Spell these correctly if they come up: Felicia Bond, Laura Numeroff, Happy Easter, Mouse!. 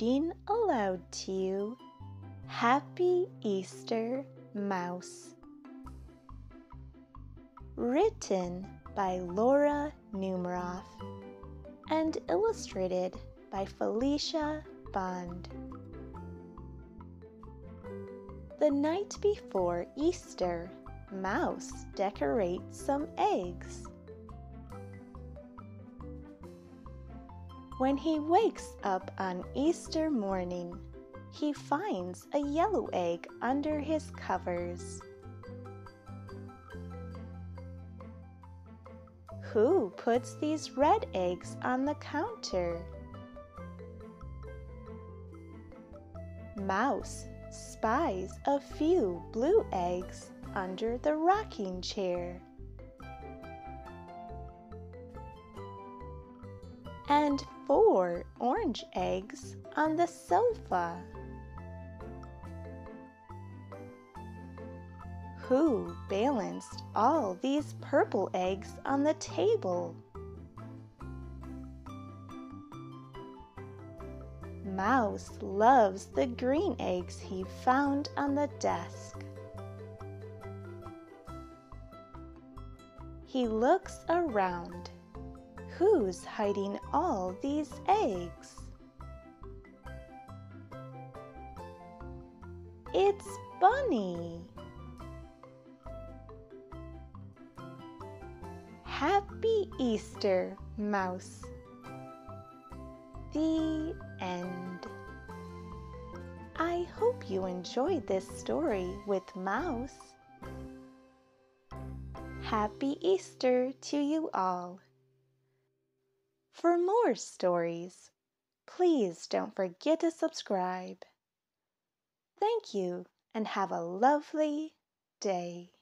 reading aloud to you, Happy Easter, Mouse. Written by Laura Numeroff and illustrated by Felicia Bond. The night before Easter, Mouse decorates some eggs. When he wakes up on Easter morning, he finds a yellow egg under his covers. Who puts these red eggs on the counter? Mouse spies a few blue eggs under the rocking chair. And 4 orange eggs on the sofa. Who balanced all these purple eggs on the table? Mouse loves the green eggs he found on the desk. He looks around. Who's hiding all these eggs? It's Bunny! Happy Easter, Mouse! The end. I hope you enjoyed this story with Mouse. Happy Easter to you all! For more stories, please don't forget to subscribe. Thank you and have a lovely day.